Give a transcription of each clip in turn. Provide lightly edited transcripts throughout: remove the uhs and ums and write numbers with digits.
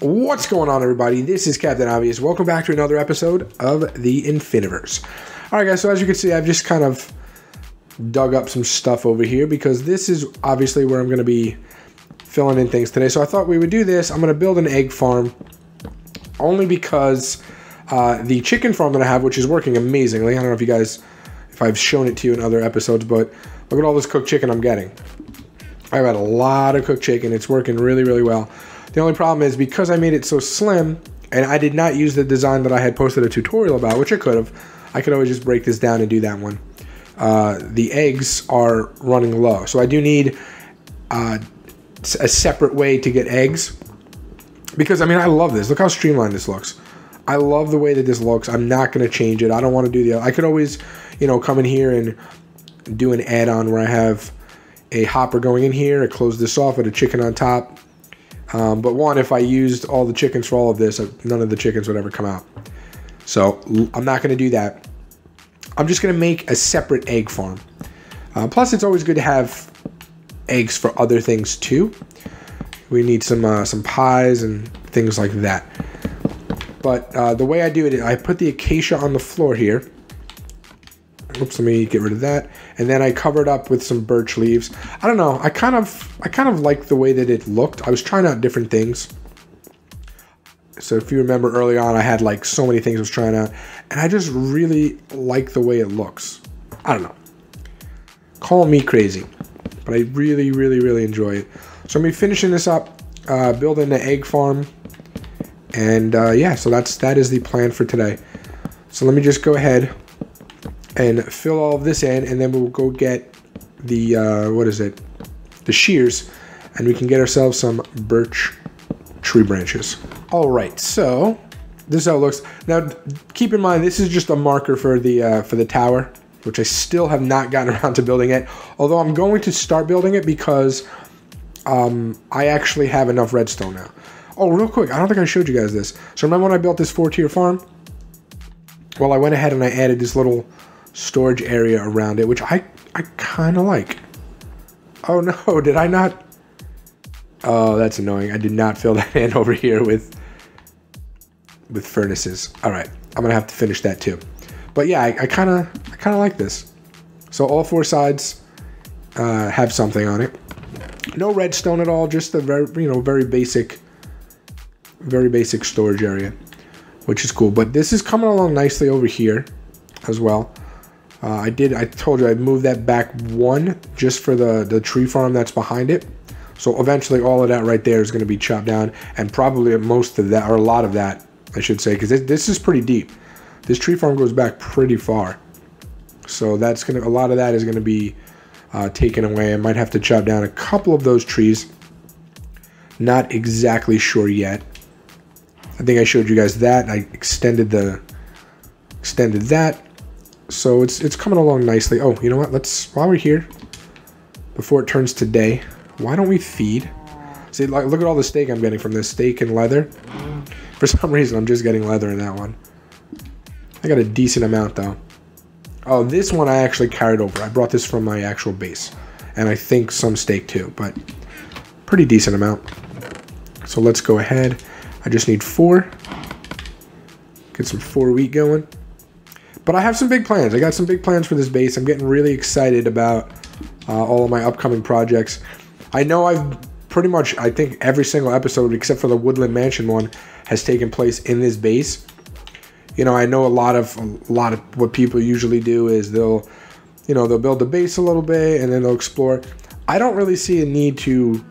What's going on, everybody? This is Captain Obvious. Welcome back to another episode of the Infiniverse. All right, guys, so as you can see, I've just kind of dug up some stuff over here because this is obviously where I'm going to be filling in things today. So I thought we would do this. I'm going to build an egg farm only because the chicken farm that I have, which is working amazingly. I don't know if you guys, if I've shown it to you in other episodes, but look at all this cooked chicken I'm getting. I've had a lot of cooked chicken. It's working really, really well. The only problem is because I made it so slim and I did not use the design that I had posted a tutorial about, which I could have. I could always just break this down and do that one. The eggs are running low. So I do need a separate way to get eggs because, I mean, I love this. Look how streamlined this looks. I love the way that this looks. I'm not going to change it. I don't want to do the other. I could always, you know, come in here and do an add-on where I have a hopper going in here. I close this off with a chicken on top. But one, if I used all the chickens for all of this, none of the chickens would ever come out. So I'm not going to do that. I'm just going to make a separate egg farm. Plus, it's always good to have eggs for other things too. We need some pies and things like that. But the way I do it, I put the acacia on the floor here. Oops, let me get rid of that. And then I covered up with some birch leaves. I don't know. I kind of like the way that it looked. I was trying out different things. So if you remember early on, I had like so many things I was trying out, and I just really like the way it looks. I don't know. Call me crazy, but I really, really, really enjoy it. So I'm gonna be finishing this up, building the egg farm, and yeah. So that is the plan for today. So let me just go ahead and fill all of this in, and then we'll go get the, what is it? The shears, and we can get ourselves some birch tree branches. All right, so this is how it looks. Now, keep in mind, this is just a marker for the tower, which I still have not gotten around to building it, although I'm going to start building it because I actually have enough redstone now. Oh, real quick, I don't think I showed you guys this. So remember when I built this 4-tier farm? Well, I went ahead and I added this little storage area around it, which I kind of like. Oh no, did I not? Oh, that's annoying. I did not fill that in over here with furnaces. All right, I'm gonna have to finish that too. But yeah, I kind of like this. So all four sides have something on it. No redstone at all, just the very, you know, very basic storage area, which is cool. But this is coming along nicely over here as well. I told you I moved that back one just for the tree farm that's behind it. So eventually all of that right there is going to be chopped down, and probably most of that, or a lot of that, I should say, because this is pretty deep. This tree farm goes back pretty far. So that's going to, a lot of that is going to be taken away. I might have to chop down a couple of those trees. Not exactly sure yet. I think I showed you guys that. I extended that. So it's coming along nicely. Oh, you know what? Let's, while we're here, before it turns to day, why don't we feed? See, like, look at all the steak I'm getting from this, steak and leather. For some reason, I'm just getting leather in that one. I got a decent amount though. Oh, this one I actually carried over. I brought this from my actual base, and I think some steak too, but pretty decent amount. So let's go ahead. I just need 4. Get some 4 wheat going. But I have some big plans. I got some big plans for this base. I'm getting really excited about all of my upcoming projects. I know I've pretty much, I think every single episode except for the Woodland Mansion one has taken place in this base. You know, I know a lot of what people usually do is they'll, you know, they'll build the base a little bit and then they'll explore. I don't really see a need to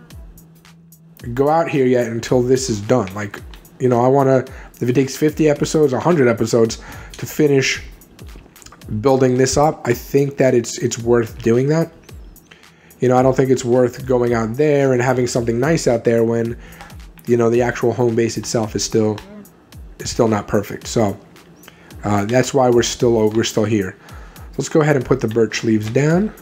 go out here yet until this is done. Like, you know, I want to, if it takes 50 episodes, 100 episodes to finish building this up, I think that it's worth doing that. You know, I don't think it's worth going out there and having something nice out there when, you know, the actual home base itself is still not perfect. So that's why we're still here. Let's go ahead and put the birch leaves down.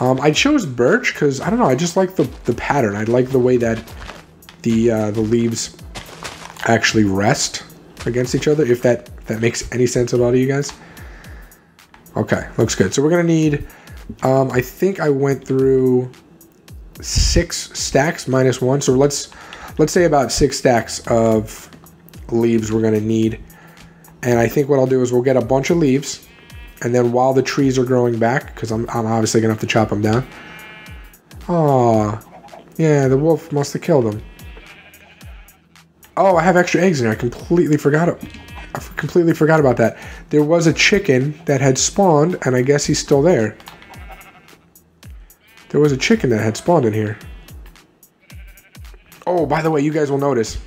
I chose birch because I don't know, I just like the pattern. I like the way that the leaves actually rest against each other, if that makes any sense at all to you guys. Okay, looks good. So we're gonna need, I think I went through 6 stacks minus 1. So let's let's say about 6 stacks of leaves we're gonna need. And I think what I'll do is we'll get a bunch of leaves, and then while the trees are growing back, because I'm obviously gonna have to chop them down. Aww, yeah, the wolf must have killed them. Oh, I have extra eggs in here. I completely forgot about that. There was a chicken that had spawned, and I guess he's still there. There was a chicken that had spawned in here. Oh, by the way, you guys will notice.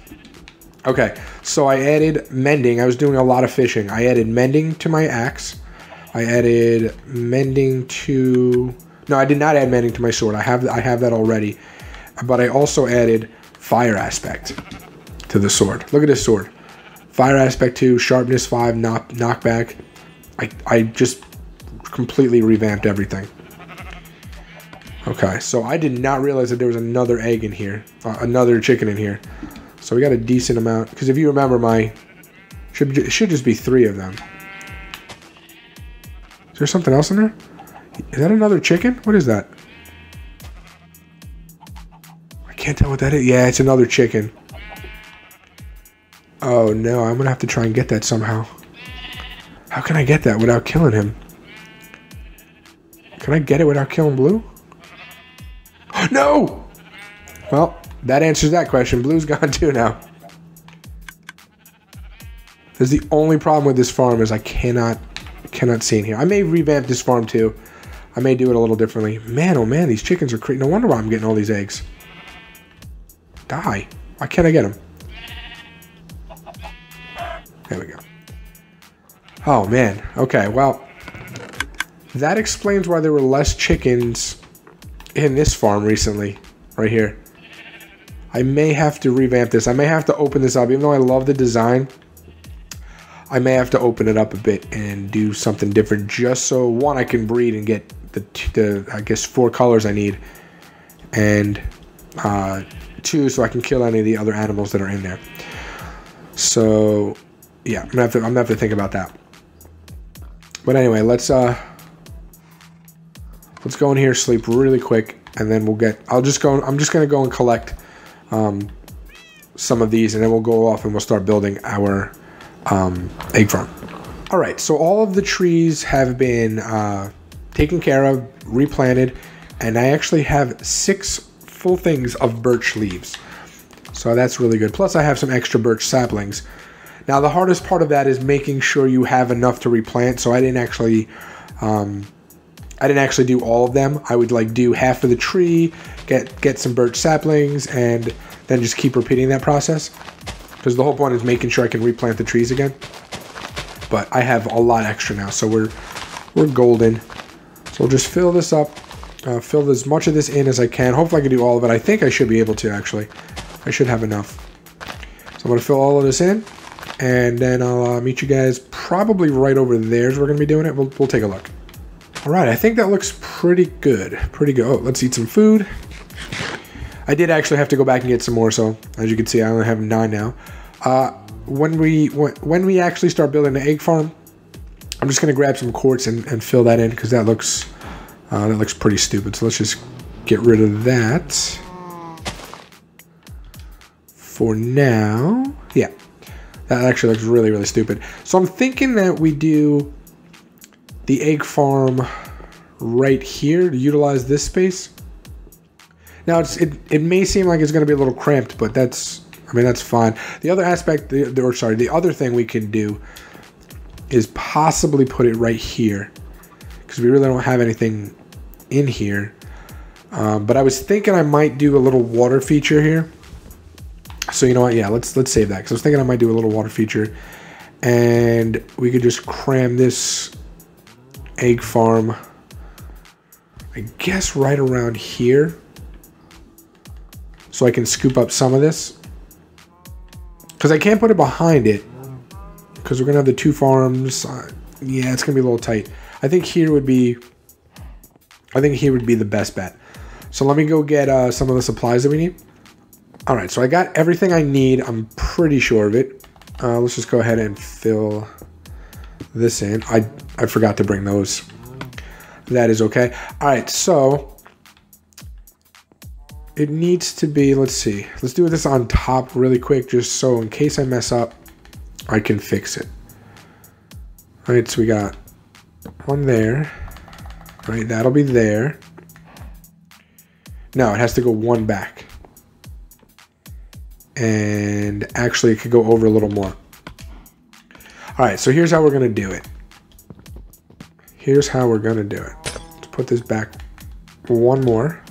Okay, so I added mending. I was doing a lot of fishing. I added mending to my axe. I added mending to... No, I did not add mending to my sword. I have that already. But I also added fire aspect to the sword. Look at this sword. Fire aspect 2, sharpness 5, knockback. I just completely revamped everything. Okay, so I did not realize that there was another egg in here. Another chicken in here. So we got a decent amount. Because if you remember my... It should just be 3 of them. Is there something else in there? Is that another chicken? What is that? I can't tell what that is. Yeah, it's another chicken. Oh no, I'm gonna have to try and get that somehow. How can I get that without killing him? Can I get it without killing Blue? No! Well, that answers that question. Blue's gone too now. That's the only problem with this farm is I cannot see in here. I may revamp this farm too. I may do it a little differently. Man, oh man, these chickens are crazy. No wonder why I'm getting all these eggs. Die. Why can't I get them? There we go. Oh man, okay, well, that explains why there were less chickens in this farm recently, right here. I may have to revamp this. I may have to open this up, even though I love the design. I may have to open it up a bit and do something different just so, one, I can breed and get the I guess, 4 colors I need. And 2, so I can kill any of the other animals that are in there. So, yeah, I'm gonna have to think about that. But anyway, let's go in here, sleep really quick, and then we'll get. I'm just gonna go and collect some of these, and then we'll go off and we'll start building our egg farm. All right, so all of the trees have been taken care of, replanted, and I actually have 6 full things of birch leaves. So that's really good. Plus I have some extra birch saplings. Now the hardest part of that is making sure you have enough to replant. So I didn't actually do all of them. I would like do half of the tree, get some birch saplings, and then just keep repeating that process. Because the whole point is making sure I can replant the trees again. But I have a lot extra now, so we're golden. So we'll just fill this up, fill as much of this in as I can. Hopefully I can do all of it. I think I should be able to actually. I should have enough. So I'm gonna fill all of this in, and then I'll meet you guys probably right over there is where we're gonna be doing it. We'll take a look. All right, I think that looks pretty good. Pretty good. Oh, let's eat some food. I did actually have to go back and get some more, so as you can see, I only have 9 now. When we actually start building the egg farm, I'm just gonna grab some quartz and fill that in because that looks pretty stupid. So let's just get rid of that. For now, yeah, that actually looks really, really stupid. So I'm thinking that we do the egg farm right here to utilize this space. Now it may seem like it's going to be a little cramped, but that's fine. The other aspect, the other thing we can do is possibly put it right here because we really don't have anything in here. But I was thinking I might do a little water feature here. So you know what? Yeah, let's save that because I was thinking I might do a little water feature, and we could just cram this egg farm, I guess, right around here, so I can scoop up some of this because I can't put it behind it because we're gonna have the 2 farms. Yeah, it's gonna be a little tight. I think here would be the best bet. So let me go get some of the supplies that we need. All right, so I got everything I need. I'm pretty sure of it. Let's just go ahead and fill this in. I forgot to bring those. That is okay. All right, so It needs to be, let's see, let's do this on top really quick, just so in case I mess up, I can fix it. All right, so we got one there. All right, that'll be there. No, it has to go one back. And actually, it could go over a little more. All right, so here's how we're gonna do it. Here's how we're gonna do it. Let's put this back one more.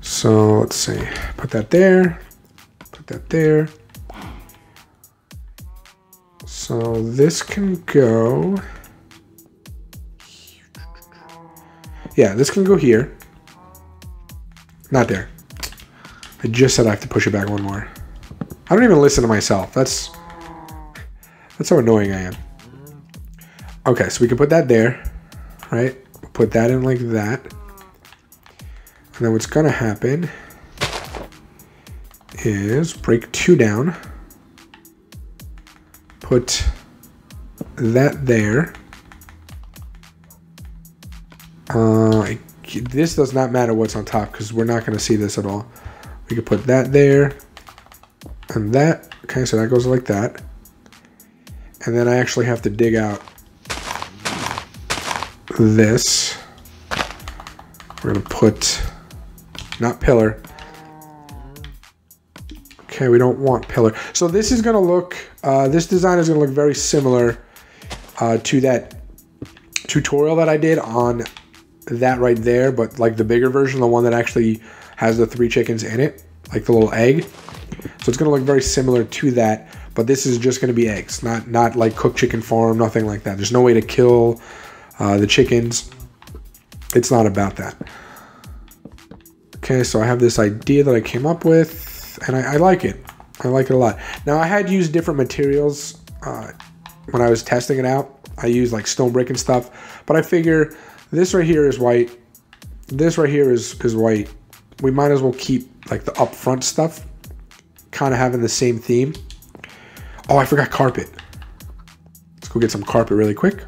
So let's see, put that there, put that there. So this can go, yeah, this can go here, not there. I just said I have to push it back one more. I don't even listen to myself. That's how annoying I am. Okay, so we can put that there, right? Put that in like that. And then what's gonna happen is break two down, put that there. This does not matter what's on top because we're not gonna see this at all. We can put that there and that. Okay, so that goes like that. And then I actually have to dig out this. We're gonna put, not pillar. Okay, we don't want pillar. So this is gonna look, this design is gonna look very similar to that tutorial that I did on that right there, but like the bigger version, the one that actually has the 3 chickens in it, like the little egg. So it's gonna look very similar to that, but this is just gonna be eggs, not like cooked chicken farm, nothing like that. There's no way to kill the chickens. It's not about that. Okay, so I have this idea that I came up with, and I like it. I like it a lot. Now, I had used different materials when I was testing it out. I used like stone brick and stuff, but I figure this right here is white. This right here is white. We might as well keep like the upfront stuff, kind of having the same theme. Oh, I forgot carpet. Let's go get some carpet really quick.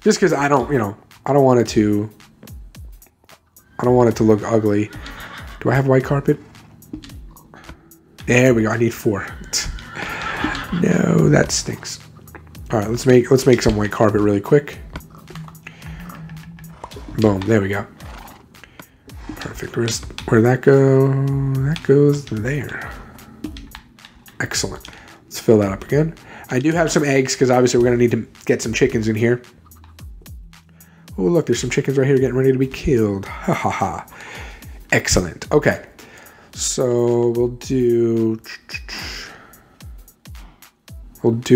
Just because I don't, you know, I don't want it to look ugly. Do I have white carpet? There we go. I need 4. No, that stinks. All right, let's make some white carpet really quick. Boom. There we go. Perfect. Where'd that go? That goes there. Excellent. Let's fill that up again. I do have some eggs because obviously we're gonna need to get some chickens in here. Oh, look, there's some chickens right here getting ready to be killed. Ha ha ha. Excellent. Okay. So we'll do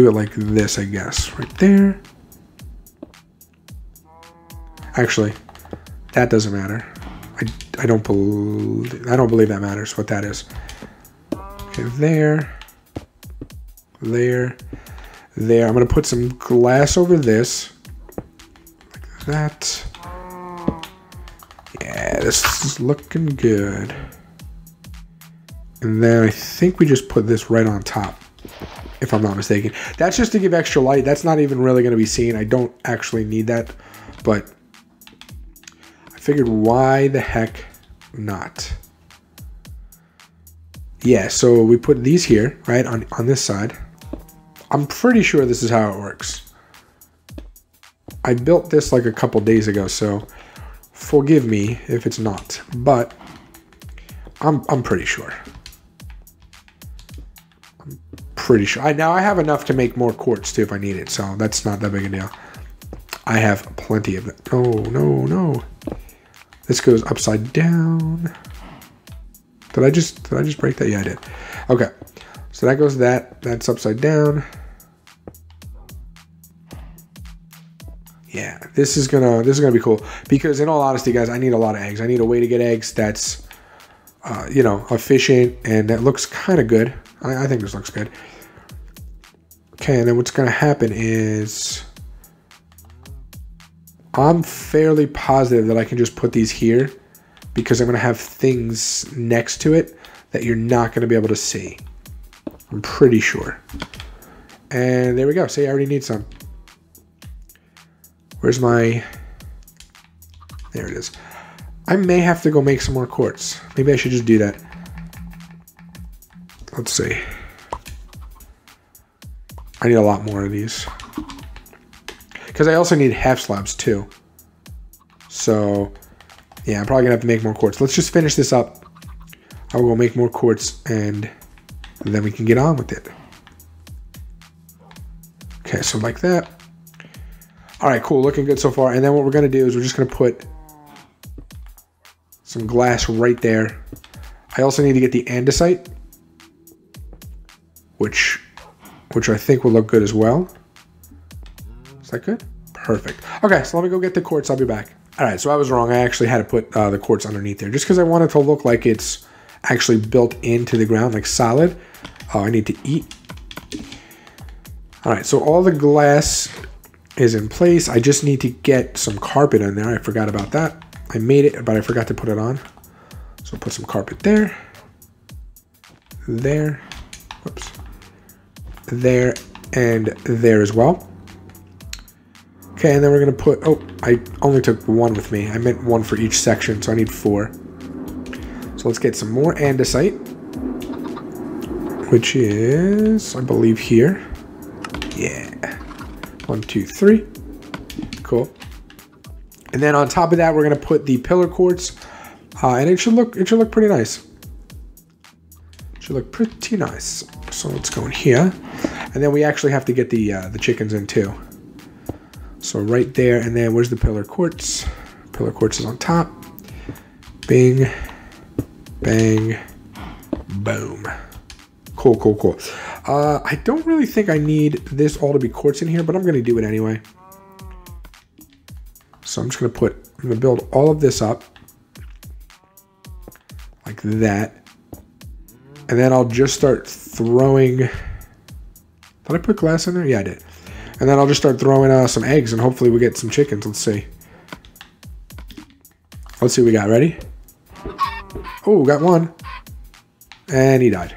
it like this, I guess. Right there. Actually, that doesn't matter. I don't believe that matters what that is. Okay, there. There. There. I'm going to put some glass over this. That. Yeah, this is looking good. And then I think we just put this right on top, if I'm not mistaken. That's just to give extra light. That's not even really going to be seen. I don't actually need that, but I figured why the heck not. Yeah, so we put these here, right, on this side. I'm pretty sure this is how it works. I built this like a couple days ago, so forgive me if it's not, but I'm pretty sure. I'm pretty sure. Now I have enough to make more quartz too if I need it, so that's not that big a deal. I have plenty of it. No, no, no. This goes upside down. Did I just break that? Yeah, I did. Okay, so that goes that. That's upside down. Yeah, this is gonna be cool because in all honesty, guys, I need a lot of eggs. I need a way to get eggs that's, you know, efficient and that looks kind of good. I think this looks good. Okay, and then what's gonna happen is I'm fairly positive that I can just put these here because I'm gonna have things next to it that you're not gonna be able to see. I'm pretty sure. And there we go. See, I already need some. Where's my, there it is. I may have to go make some more quartz. Maybe I should just do that. Let's see. I need a lot more of these. Because I also need half slabs too. So, yeah, I'm probably gonna have to make more quartz. Let's just finish this up. I will go make more quartz and then we can get on with it. Okay, so like that. All right, cool, looking good so far. And then what we're gonna do is we're just gonna put some glass right there. I also need to get the andesite, which I think will look good as well. Is that good? Perfect. Okay, so let me go get the quartz. I'll be back. All right, so I was wrong. I actually had to put the quartz underneath there just because I want it to look like it's actually built into the ground, like solid. Oh, I need to eat. All right, so all the glass is in place. I just need to get some carpet in there. I forgot about that. I made it, but I forgot to put it on. So I'll put some carpet there. There. Whoops. There and there as well. Okay, and then we're gonna put, oh, I only took one with me. I meant one for each section, so I need four. So let's get some more andesite, which is, I believe, here. Yeah, 1, 2, 3, cool. And then on top of that, we're gonna put the pillar quartz, and it should look pretty nice. It should look pretty nice. So let's go in here, and then we actually have to get the chickens in too. So right there, and then where's the pillar quartz? Pillar quartz is on top. Bing, bang, boom. Cool, cool, cool. I don't really think I need this all to be quartz in here, but I'm gonna do it anyway. So I'm gonna build all of this up like that. And then I'll just start throwing, did I put glass in there? Yeah, I did. And then I'll just start throwing some eggs, and hopefully we get some chickens. Let's see. Let's see what we got. Ready? Oh, got one. And he died.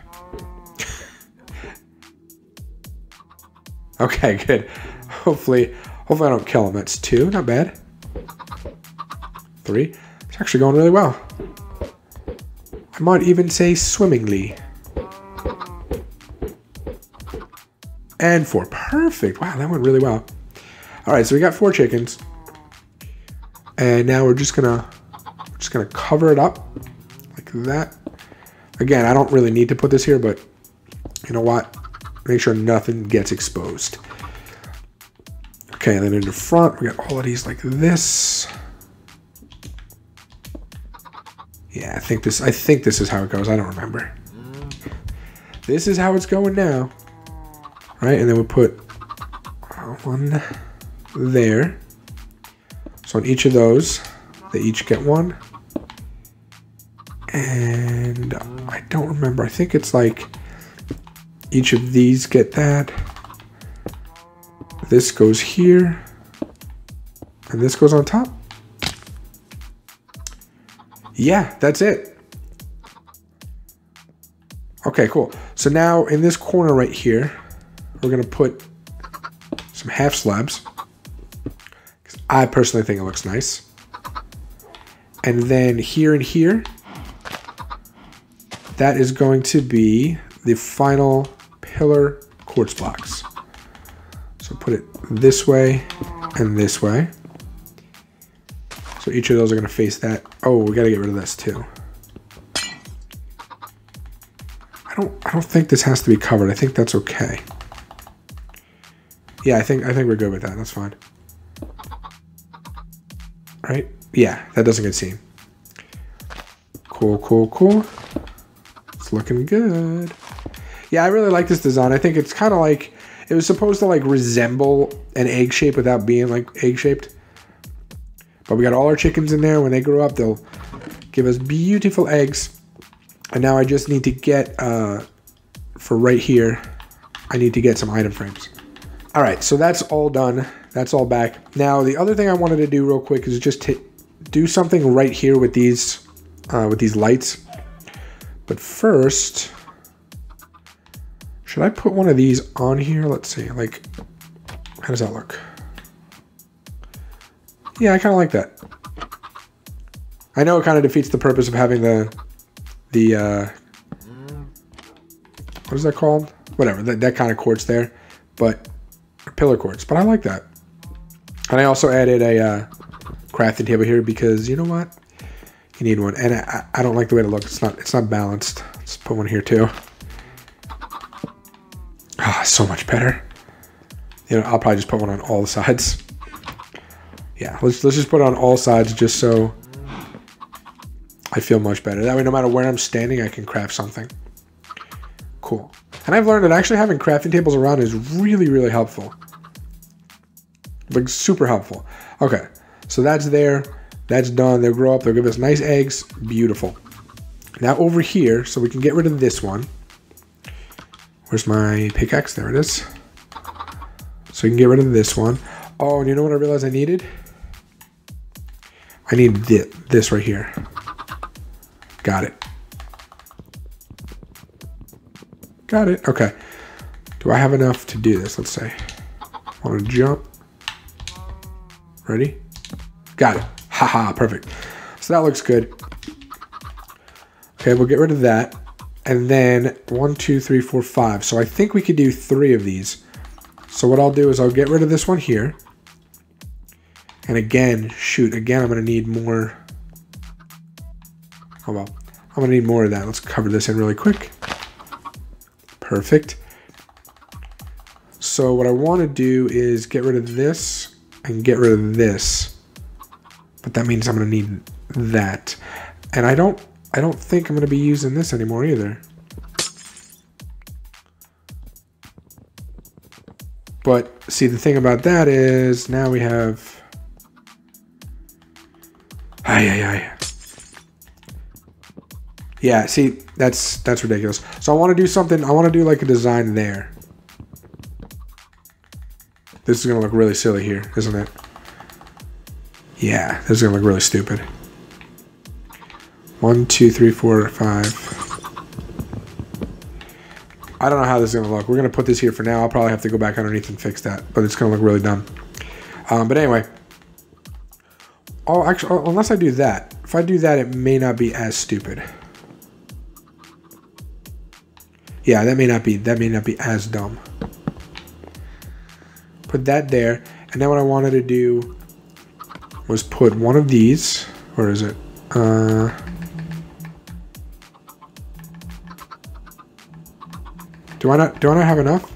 Okay, good. Hopefully I don't kill him. That's two. Not bad. Three. It's actually going really well. I might even say swimmingly. And four. Perfect. Wow, that went really well. All right, so we got four chickens. And now we're just gonna cover it up like that. Again, I don't really need to put this here, but you know what? Make sure nothing gets exposed. Okay, and then in the front, we got all of these like this. Yeah, I think this is how it goes. I don't remember. This is how it's going now. Right, and then we put one there. So on each of those, they each get one. And I don't remember. I think it's like each of these get that. This goes here. And this goes on top. Yeah, that's it. Okay, cool. So now in this corner right here, we're gonna put some half slabs because I personally think it looks nice. And then here and here, that is going to be the final pillar quartz blocks. So put it this way and this way. So each of those are gonna face that. Oh, we gotta get rid of this too. I don't think this has to be covered. I think that's okay. Yeah, I think we're good with that. That's fine. Right? Yeah, that doesn't get seen. Cool, cool, cool. It's looking good. Yeah, I really like this design. I think it's kind of like, it was supposed to like resemble an egg shape without being like egg shaped. But we got all our chickens in there. When they grow up, they'll give us beautiful eggs. And now I just need to get, for right here, I need to get some item frames. All right, so that's all done. That's all back. Now, the other thing I wanted to do real quick is just do something right here with these lights. But first, should I put one of these on here? Let's see, like, how does that look? Yeah, I kind of like that. I know it kind of defeats the purpose of having the what is that called? Whatever, that kind of quartz there, but pillar quartz, but I like that. And I also added a crafting table here because you know what? You need one. And I don't like the way it looks. It's not balanced. Let's put one here too. Ah, so much better. You know, I'll probably just put one on all the sides. Yeah, let's just put it on all sides just so I feel much better. That way, no matter where I'm standing, I can craft something. Cool. And I've learned that actually having crafting tables around is really, really helpful. Like, super helpful. Okay, so that's there. That's done. They'll grow up. They'll give us nice eggs. Beautiful. Now over here, so we can get rid of this one. Where's my pickaxe? There it is. So we can get rid of this one. Oh, and you know what I realized I needed? I need this right here. Got it. Got it. Okay. Do I have enough to do this? Let's say. Want to jump. Ready? Got it. Haha, perfect. So that looks good. Okay, we'll get rid of that. And then 1, 2, 3, 4, 5. So I think we could do 3 of these. So what I'll do is I'll get rid of this one here. And again, I'm going to need more. Oh, well, I'm going to need more of that. Let's cover this in really quick. Perfect. So what I want to do is get rid of this and get rid of this. But that means I'm going to need that. And I don't think I'm going to be using this anymore either. But see, the thing about that is now we have. Yeah, see, that's ridiculous. So I want to do something. I want to do like a design there. This is going to look really silly here, isn't it? Yeah, this is going to look really stupid. 1, 2, 3, 4, 5. I don't know how this is going to look. We're going to put this here for now. I'll probably have to go back underneath and fix that, but it's going to look really dumb. But anyway. Oh, actually, unless I do that. If I do that, it may not be as stupid. Yeah, that may not be as dumb. Put that there. And then what I wanted to do was put one of these. Where is it? Do I not have enough?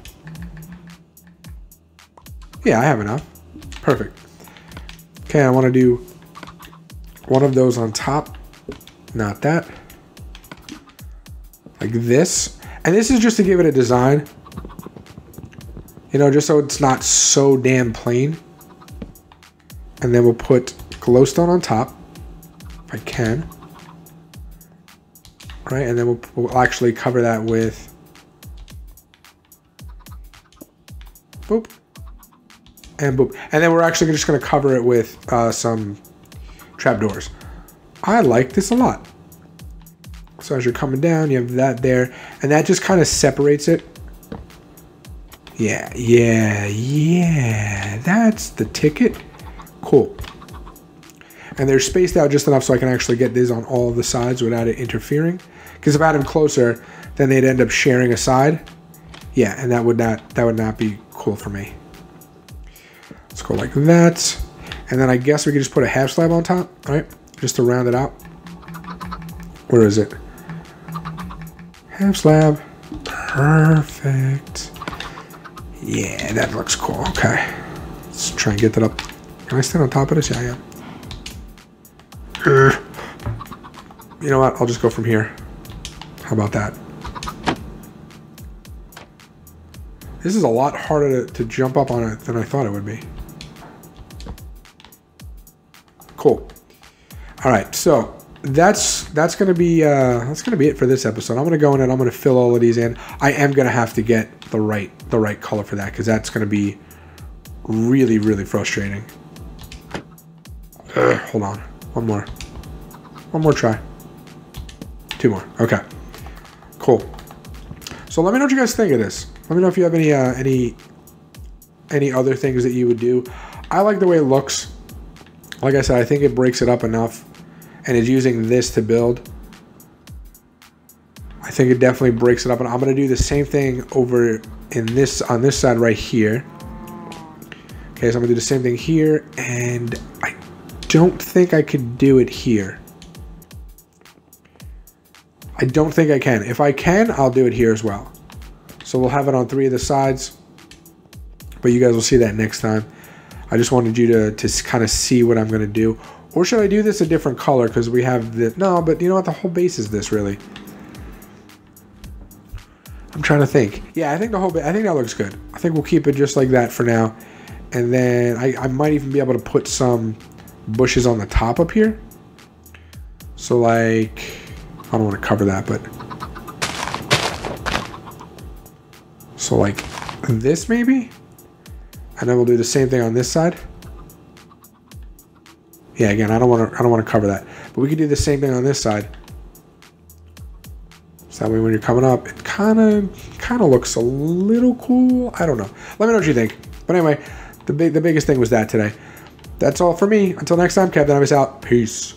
Yeah, I have enough. Perfect. Okay, I want to do one of those on top. Not that. Like this. And this is just to give it a design. You know, just so it's not so damn plain. And then we'll put glowstone on top. If I can. All right, and then we'll actually cover that with. Boop. And boop. And then we're actually just going to cover it with some trapdoors. I like this a lot. So as you're coming down, you have that there. And that just kind of separates it. Yeah. That's the ticket. Cool. And they're spaced out just enough so I can actually get these on all the sides without it interfering. Because if I had them closer, then they'd end up sharing a side. Yeah, and that would not be cool for me. Let's go like that. And then I guess we could just put a half slab on top, all right? Just to round it out. Where is it? Half slab. Perfect. Yeah, that looks cool. Okay. Let's try and get that up. Can I stand on top of this? Yeah, I am. You know what? I'll just go from here. How about that? This is a lot harder to jump up on it than I thought it would be. Cool. All right, so that's gonna be it for this episode. I'm gonna go in and I'm gonna fill all of these in. I am gonna have to get the right color for that because that's gonna be really, really frustrating. Hold on. One more try. 2 more. Okay. Cool. So let me know what you guys think of this. Let me know if you have any other things that you would do. I like the way it looks. Like I said, I think it breaks it up enough and is using this to build, I think it definitely breaks it up. And I'm going to do the same thing over in this, on this side right here. Okay, so I'm going to do the same thing here, and I don't think I could do it here. I don't think I can. If I can, I'll do it here as well. So we'll have it on three of the sides, but you guys will see that next time. I just wanted you to kind of see what I'm going to do. Or should I do this a different color because we have the... No, but you know what? The whole base is this, really. I'm trying to think. Yeah, I think the whole base... I think that looks good. I think we'll keep it just like that for now. And then I might even be able to put some bushes on the top up here. So, like... I don't want to cover that, but... So, like this, maybe? And then we'll do the same thing on this side. Yeah, again, I don't want to cover that. But we could do the same thing on this side. So that way when you're coming up, it kinda looks a little cool. I don't know. Let me know what you think. But anyway, the biggest thing was that today. That's all for me. Until next time, Captain Obvious out. Peace.